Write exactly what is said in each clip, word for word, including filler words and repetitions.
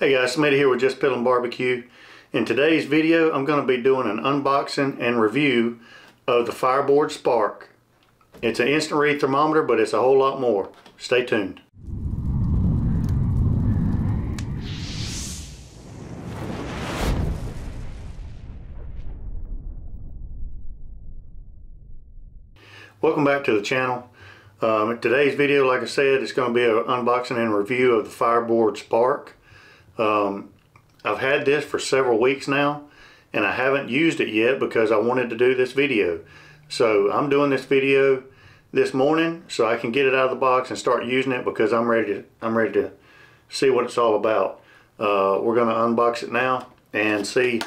Hey guys, Smitty here with Jus' Piddlin' B B Q. In today's video, I'm going to be doing an unboxing and review of the Fireboard Spark. It's an instant read thermometer, but it's a whole lot more. Stay tuned. Welcome back to the channel. Um, in today's video, like I said, it's going to be an unboxing and review of the Fireboard Spark. Um, I've had this for several weeks now and I haven't used it yet because I wanted to do this video. So I'm doing this video this morning so I can get it out of the box and start using it because I'm ready to, I'm ready to see what it's all about. Uh, we're going to unbox it now and see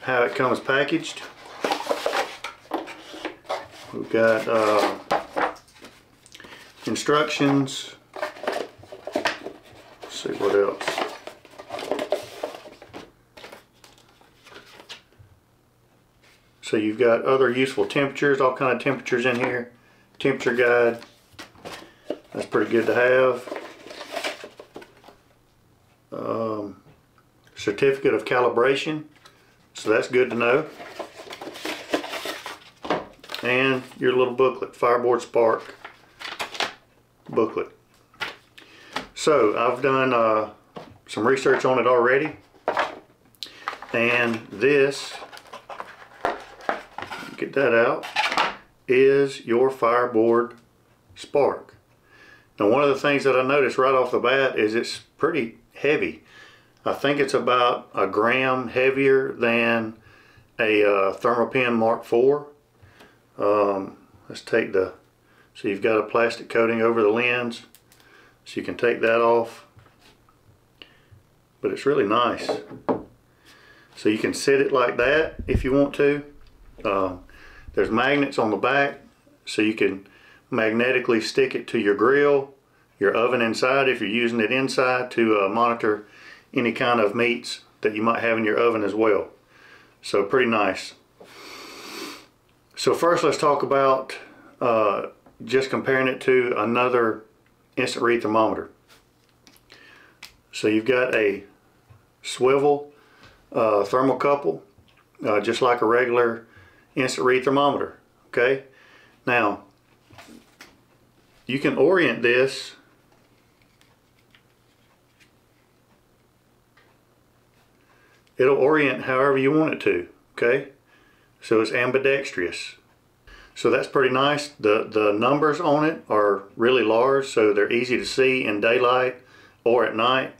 how it comes packaged. We've got uh, instructions. See what else. So you've got other useful temperatures, all kind of temperatures in here. Temperature guide. That's pretty good to have. Um, certificate of calibration. So that's good to know. And your little booklet, Fireboard Spark booklet. So I've done uh, some research on it already, and this, get that out, is your Fireboard Spark. Now one of the things that I noticed right off the bat is it's pretty heavy. I think it's about a gram heavier than a uh, Thermapen Mark four. Um, let's take the, so you've got a plastic coating over the lens. So you can take that off, but it's really nice. So you can sit it like that if you want to. Um, there's magnets on the back, so you can magnetically stick it to your grill, your oven inside if you're using it inside to uh, monitor any kind of meats that you might have in your oven as well. So pretty nice. So first let's talk about uh, just comparing it to another instant read thermometer. So you've got a swivel uh, thermocouple, uh, just like a regular instant read thermometer. Okay, now you can orient this it'll orient however you want it to. Okay, so it's ambidextrous. So that's pretty nice. The, the numbers on it are really large, so they're easy to see in daylight or at night.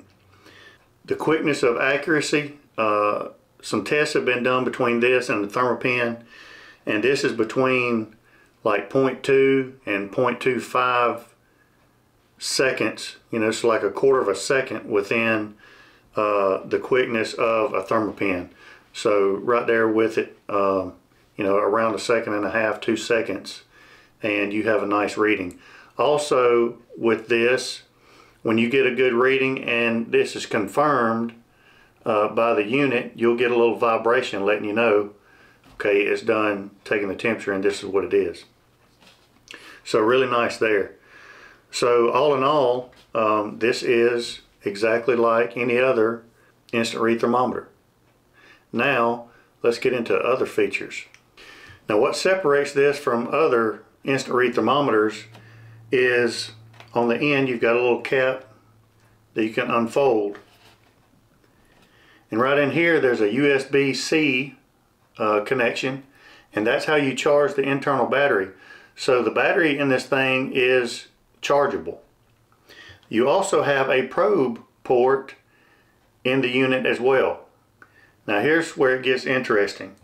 The quickness of accuracy, uh, some tests have been done between this and the Thermapen, and this is between like zero point two and zero point two five seconds, you know, so like a quarter of a second within uh, the quickness of a Thermapen. So right there with it, um, you know, around a second and a half, two seconds, and you have a nice reading. Also with this, when you get a good reading and this is confirmed uh, by the unit, you'll get a little vibration letting you know, okay, it's done taking the temperature and this is what it is. So really nice there. So all in all, um, this is exactly like any other instant read thermometer. Now let's get into other features. Now what separates this from other instant read thermometers is on the end you've got a little cap that you can unfold. And right in here there's a U S B C uh, connection, and that's how you charge the internal battery. So the battery in this thing is chargeable. You also have a probe port in the unit as well. Now here's where it gets interesting.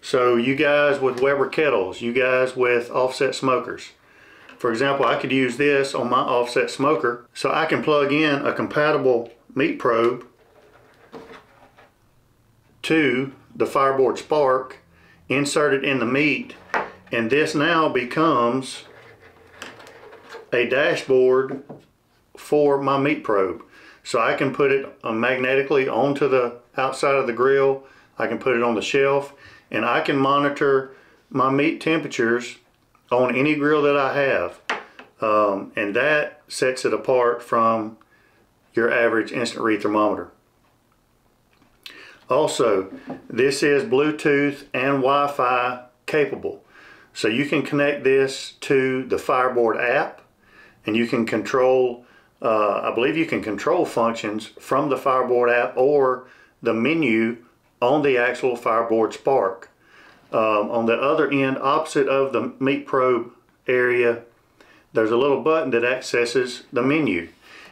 So you guys with Weber kettles, you guys with offset smokers. For example, I could use this on my offset smoker, so I can plug in a compatible meat probe to the Fireboard Spark, insert it in the meat, and this now becomes a dashboard for my meat probe. So I can put it magnetically onto the outside of the grill, I can put it on the shelf, and I can monitor my meat temperatures on any grill that I have, um, and that sets it apart from your average instant read thermometer. Also, this is Bluetooth and Wi-Fi capable. So you can connect this to the Fireboard app, and you can control, uh, I believe you can control functions from the Fireboard app or the menu on the actual Fireboard Spark. Um, on the other end, opposite of the meat probe area, there's a little button that accesses the menu.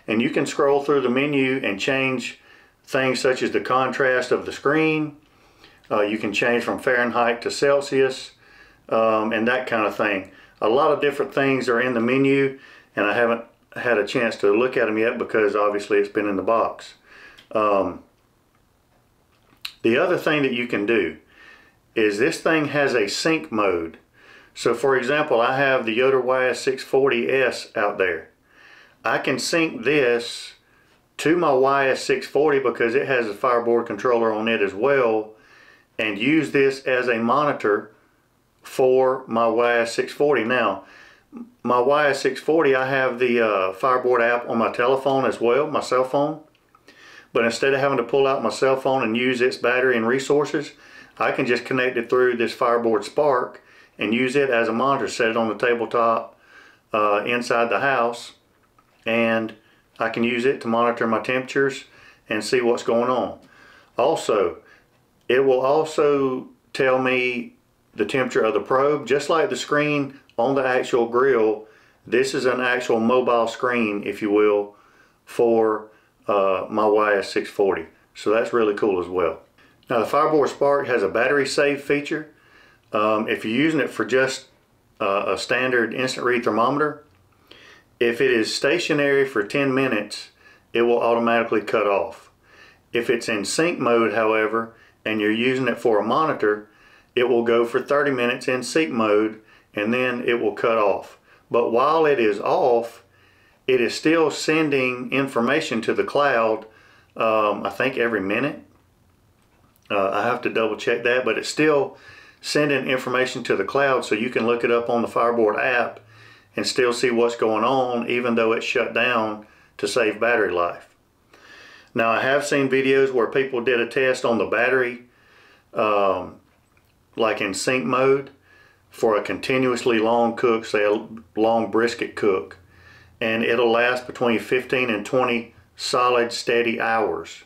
And you can scroll through the menu and change things such as the contrast of the screen. Uh, you can change from Fahrenheit to Celsius. Um, and that kind of thing. A lot of different things are in the menu, and I haven't had a chance to look at them yet because obviously it's been in the box. Um, the other thing that you can do is this thing has a sync mode. So for example, I have the Yoder Y S six forty S out there. I can sync this to my Y S six forty because it has a Fireboard controller on it as well, and use this as a monitor for my Y S six forty. Now, my Y S six forty, I have the uh, Fireboard app on my telephone as well, my cell phone. But instead of having to pull out my cell phone and use its battery and resources, I can just connect it through this Fireboard Spark and use it as a monitor. Set it on the tabletop uh, inside the house, and I can use it to monitor my temperatures and see what's going on. Also, it will also tell me the temperature of the probe, just like the screen on the actual grill. This is an actual mobile screen, if you will, for uh, my Y S six forty. So that's really cool as well. Now, the Fireboard Spark has a battery save feature. Um, if you're using it for just uh, a standard instant read thermometer, if it is stationary for ten minutes, it will automatically cut off. If it's in sync mode, however, and you're using it for a monitor, it will go for thirty minutes in sync mode, and then it will cut off. But while it is off, it is still sending information to the cloud, um, I think every minute. Uh, I have to double check that, but it's still sending information to the cloud, so you can look it up on the Fireboard app and still see what's going on, even though it's shut down to save battery life. Now, I have seen videos where people did a test on the battery, um, like in sync mode, for a continuously long cook, say a long brisket cook, and it'll last between fifteen and twenty solid steady hours.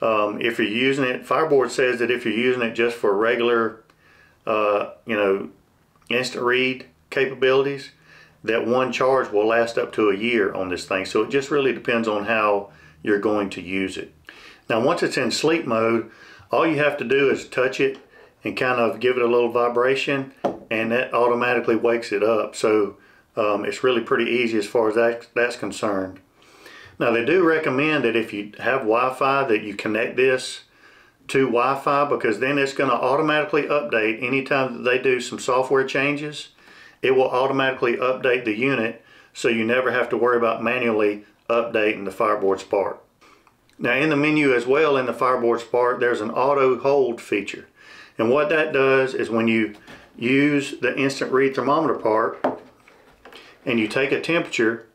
Um, if you're using it, Fireboard says that if you're using it just for regular uh, you know, instant read capabilities, that one charge will last up to a year on this thing. So it just really depends on how you're going to use it. Now, once it's in sleep mode, all you have to do is touch it and kind of give it a little vibration, and that automatically wakes it up. So um, it's really pretty easy as far as that, that's concerned. Now, they do recommend that if you have Wi-Fi, that you connect this to Wi-Fi, because then it's going to automatically update. Anytime that they do some software changes, it will automatically update the unit, so you never have to worry about manually updating the Fireboard Spark. Now, in the menu as well, in the Fireboard Spark, there's an auto hold feature. And what that does is when you use the instant read thermometer part and you take a temperature,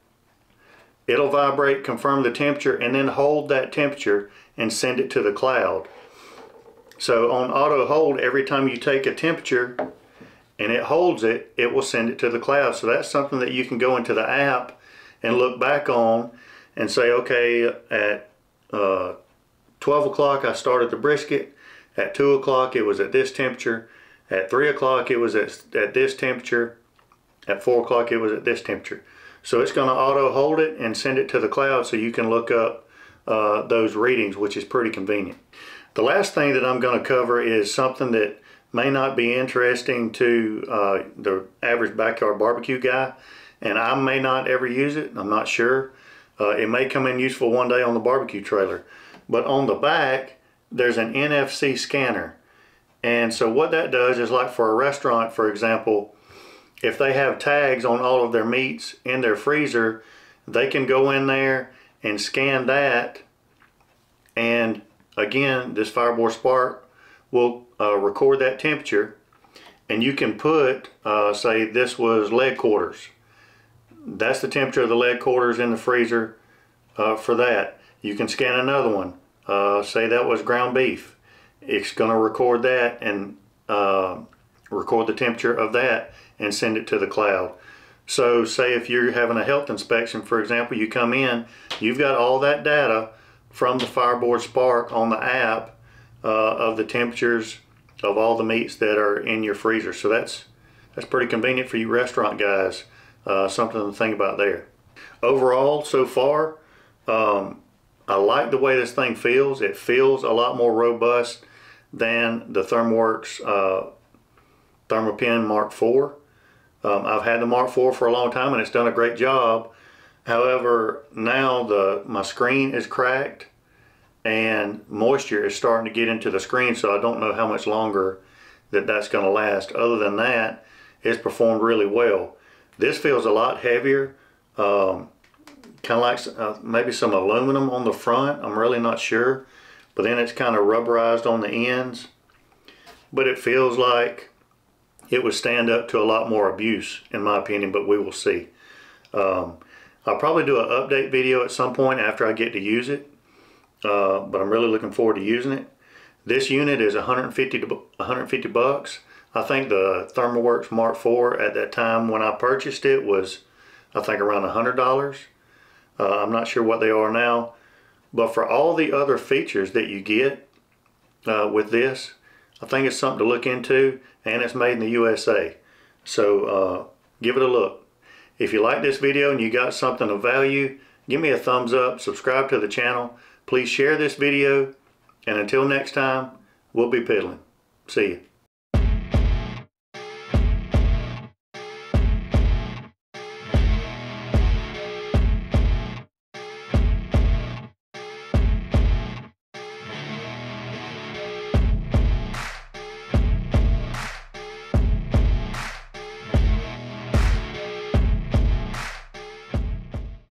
it'll vibrate, confirm the temperature, and then hold that temperature and send it to the cloud. So on auto hold, every time you take a temperature and it holds it, it will send it to the cloud. So that's something that you can go into the app and look back on and say, okay, at uh, twelve o'clock I started the brisket. At two o'clock it was at this temperature, at three o'clock it was at, at this temperature, at four o'clock it was at this temperature. So it's going to auto hold it and send it to the cloud, so you can look up uh, those readings, which is pretty convenient. The last thing that I'm going to cover is something that may not be interesting to uh, the average backyard barbecue guy, and I may not ever use it, I'm not sure. Uh, it may come in useful one day on the barbecue trailer. But on the back, there's an N F C scanner. And so what that does is, like for a restaurant, for example, if they have tags on all of their meats in their freezer, they can go in there and scan that, and again, this Fireboard Spark will uh, record that temperature, and you can put, uh, say this was leg quarters. That's the temperature of the leg quarters in the freezer uh, for that. You can scan another one. Uh, say that was ground beef. It's going to record that and uh, record the temperature of that and send it to the cloud. So say if you're having a health inspection, for example, you come in, you've got all that data from the Fireboard Spark on the app uh, of the temperatures of all the meats that are in your freezer. So that's, that's pretty convenient for you restaurant guys. Uh, something to think about there. Overall, so far, um, I like the way this thing feels. It feels a lot more robust than the ThermWorks uh, Thermapen Mark four. Um, I've had the Mark four for a long time and it's done a great job. However, now the my screen is cracked and moisture is starting to get into the screen, so I don't know how much longer that that's going to last. Other than that, it's performed really well. This feels a lot heavier, um, kind of like uh, maybe some aluminum on the front. I'm really not sure, but then it's kind of rubberized on the ends. But it feels like it would stand up to a lot more abuse, in my opinion, but we will see. Um, I'll probably do an update video at some point after I get to use it, uh, but I'm really looking forward to using it. This unit is one hundred fifty bucks. I think the ThermWorks Mark four at that time when I purchased it was, I think, around one hundred dollars. Uh, I'm not sure what they are now, but for all the other features that you get uh, with this, I think it's something to look into, and it's made in the U S A. So uh, give it a look. If you like this video and you got something of value, give me a thumbs up, subscribe to the channel, please share this video, and until next time, we'll be piddling. See you.